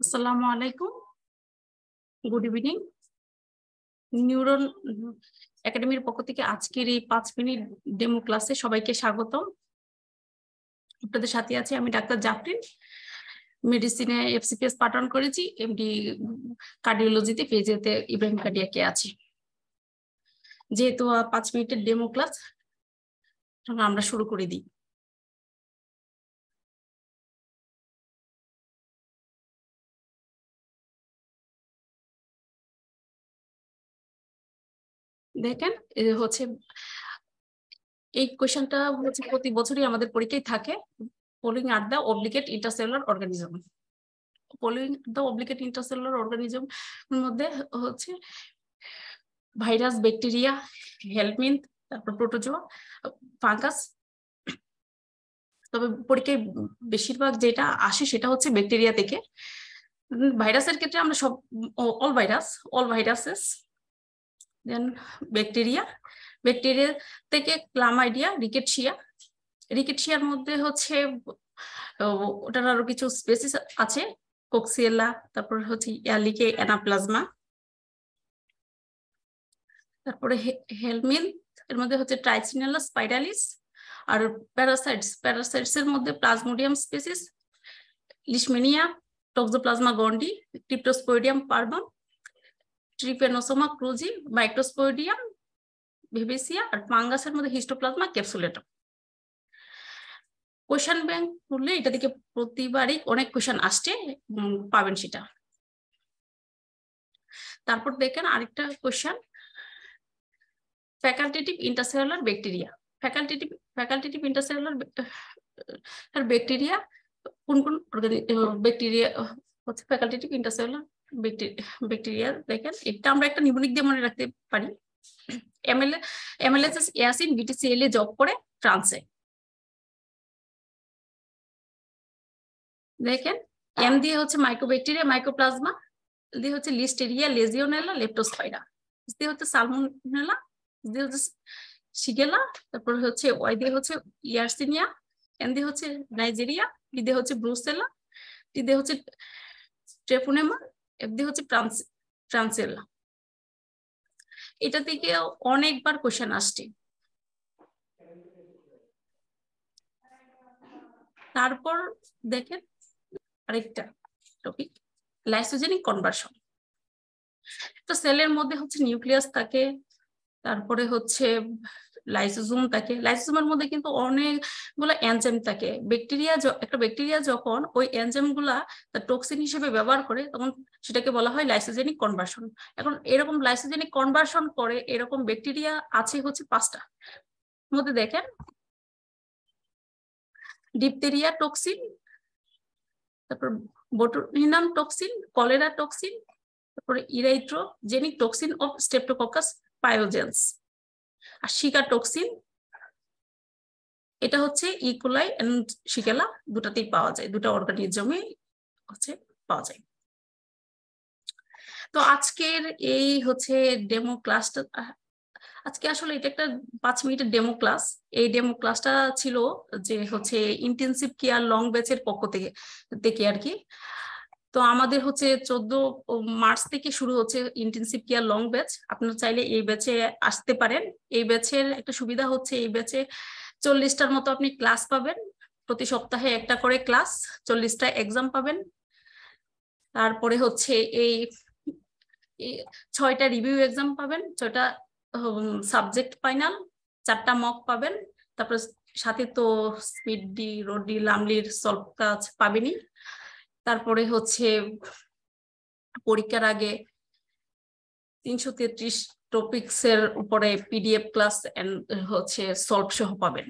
Assalamu alaikum. Good evening. Neuron Academy পক্ষ থেকে আজকের এই 5 মিনিট ডেমো ক্লাসে সবাইকে স্বাগতম। আপনাদের সাথে আছি আমি ডাক্তার জাফরিন। মেডিসিনে FCPS প্যাটার্ন করেছি, এমডি কার্ডিওলজিতে পেজেতে ইব্রাহিম কার্ডিয়াকে আছি। যেহেতু 5 মিনিটের ডেমো ক্লাস আমরা শুরু করে দিই। দেখেন হচ্ছে এই কোশ্চেনটা হচ্ছে প্রতি বছরই আমাদের পরীক্ষায় থাকে, following are the obligate intercellular organism, following the obligate intercellular organism মধ্যে হচ্ছে ভাইরাস, ব্যাকটেরিয়া, হেলমিন্থ, তারপর প্রোটোজোয়া, ফাঙ্গাস। তবে পরীক্ষায় বেশিরভাগ যেটা আসে সেটা হচ্ছে ব্যাকটেরিয়া থেকে। ভাইরাসের ক্ষেত্রে আমরা সব all viruses then bacteria থেকে chlamydia, rickettsia মধ্যে হচ্ছে ওটার আরো কিছু স্পেসিস আছে, coxiella, তারপর হচ্ছে ইয়ালিকে anaplasma, তারপরে helminth এর মধ্যে হচ্ছে trichinella spiralis, আর parasites এর মধ্যে plasmodium species, leishmania, toxoplasma gondii, cryptosporidium parvum, Trypanosoma cruzi, Microsporidium, Babesia, and fungus এর মধ্যে Histoplasma capsulatum. Question bank খুললে এটা থেকে প্রতিবারই অনেক কোশ্চেন আসছে, পাবেন সেটা। তারপর দেখেন আরেকটা question, facultative intercellular bacteria, facultative intercellular bacteria কোন কোন ব্যাকটেরিয়া হচ্ছে facultative intercellular ব্যাকটেরিয়া। দেখেন এটা আমরা একটা নিউমোনিক দিয়ে মনে রাখতে পারি, এমএলএসএস অ্যাসিড বিটিসিএল এ জব করে ট্রান্সে। দেখেন এম দিয়ে হচ্ছে মাইক্রোব্যাকটেরিয়া, মাইক্রোপ্লাজমা দিয়ে হচ্ছে লিস্টেরিয়া, লেজিওনেলা, লেপ্টোস্পাইরা, দিয়ে হচ্ছে সালমোনেলা, দিয়ে হচ্ছে শিগেলা, তারপর হচ্ছে ওয়াই দিয়ে হচ্ছে ইয়ারসিনিয়া, এন দিয়ে হচ্ছে নাইজেরিয়া, বি দিয়ে হচ্ছে ব্রুসেলা, টি দিয়ে হচ্ছে ট্রেপোনেমা, এফদি হচ্ছে ট্রান্সেলা। এটা থেকে অনেকবার কোশ্চেন আসছে। তারপর দেখেন আরেকটা টপিক, লাইসোজেনিক কনভার্সন। তো সেলের মধ্যে হচ্ছে নিউক্লিয়াস থাকে, তারপরে হচ্ছে লাইসোজোম থাকে। লাইসোজোমের মধ্যে কিন্তু অনেকগুলো এনজাইম থাকে। একটা ব্যাকটেরিয়া যখন ওই এনজাইমগুলা তার টক্সিন হিসেবে ব্যবহার করে তখন সেটাকে বলা হয় লাইসোজেনিক কনভার্সন। এখন এরকম লাইসোজেনিক কনভার্সন করে এরকম ব্যাকটেরিয়া আছে হচ্ছে 5টা। মধ্যে দেখেন ডিপথেরিয়া টক্সিন, তারপর বটুলিনাম টক্সিন, কলেরা টক্সিন, তারপরে erythrogenic toxin of streptococcus pyogenes, আর শিগা টক্সিন। এটা হচ্ছে ইকোলাই এন্ড শিগেলা দুটাতেই পাওয়া যায়, দুটো অর্গানিজমে হচ্ছে পাওয়া যায়। তো আজকের এই হচ্ছে ডেমো ক্লাসটা, আজকে আসলে এটা একটা 5 মিনিটের ডেমো ক্লাস। এই ডেমো ক্লাসটা ছিল যে হচ্ছে ইন্টেনসিভ কেয়ার লং ব্যাচের পক্ষ থেকে আর কি। তো আমাদের হচ্ছে 14 মার্চ থেকে শুরু হচ্ছে ইন্টেনসিভ কেয়ার লং ব্যাচ। আপনারা চাইলে এই ব্যাচে আসতে পারেন। এই ব্যাচের একটা সুবিধা হচ্ছে এই ব্যাচে 40টার মতো আপনি ক্লাস পাবেন, প্রতি সপ্তাহে একটা করে ক্লাস, 40টা এক্সাম পাবেন, তারপরে হচ্ছে এই 6টা রিভিউ এক্সাম পাবেন, 6টা সাবজেক্ট ফাইনাল, 4টা মক পাবেন, তারপর সাথে তো স্পিডডি, রোডডি, লামলির সলভ কাজ পাবেনই। তারপরে হচ্ছে পরীক্ষার আগে 333 টপিকসের উপরে পিডিএফ ক্লাস এন্ড হচ্ছে সলভ সহ পাবেন।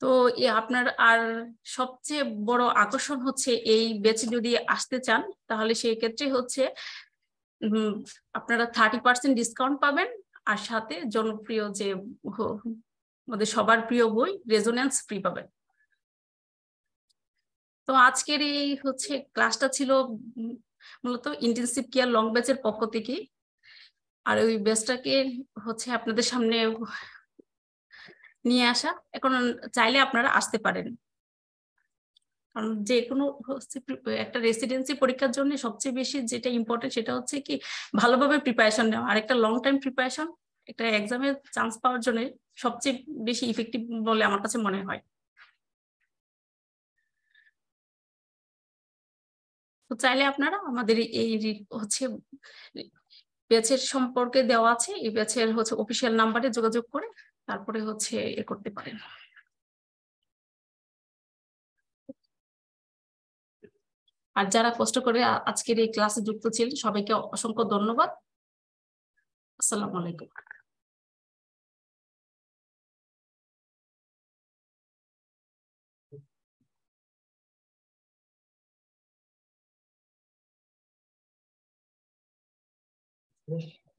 তো আপনার আর সবচেয়ে বড় আকর্ষণ হচ্ছে এই ব্যাচে যদি আসতে চান তাহলে সেই ক্ষেত্রে হচ্ছে আপনারা 30% ডিসকাউন্ট পাবেন, আর সাথে জনপ্রিয় যে আমাদের সবার প্রিয় বই রেজোনেন্স ফ্রি পাবেন। তো আজকের এই হচ্ছে ক্লাসটা ছিল মূলত ইন্টেনসিভ কেয়ার লং ব্যাচের পক্ষ থেকে, আর ওই ব্যাচটাকে হচ্ছে আপনাদের সামনে নিয়ে আসা। এখন চাইলে আপনারা আসতে পারেন। কারণ যে কোনো একটা রেসিডেন্সি পরীক্ষার জন্য সবচেয়ে বেশি যেটা ইম্পর্টেন্ট সেটা হচ্ছে কি ভালোভাবে প্রিপারেশন নেওয়া। আর একটা লং টাইম প্রিপারেশন একটা এক্সামে চান্স পাওয়ার জন্য সবচেয়ে বেশি ইফেক্টিভ বলে আমার কাছে মনে হয়। তো চাইলে আপনারা আমাদের এই হচ্ছে ব্যাচের সম্পর্কে দেওয়া আছে, এই ব্যাচের হচ্ছে অফিসিয়াল নাম্বারে যোগাযোগ করে তারপরে হচ্ছে এ করতে পারেন। আর যারা কষ্ট করে আজকের এই ক্লাসে যুক্ত ছিলেন সবাইকে অসংখ্য ধন্যবাদ। আসসালামু আলাইকুম।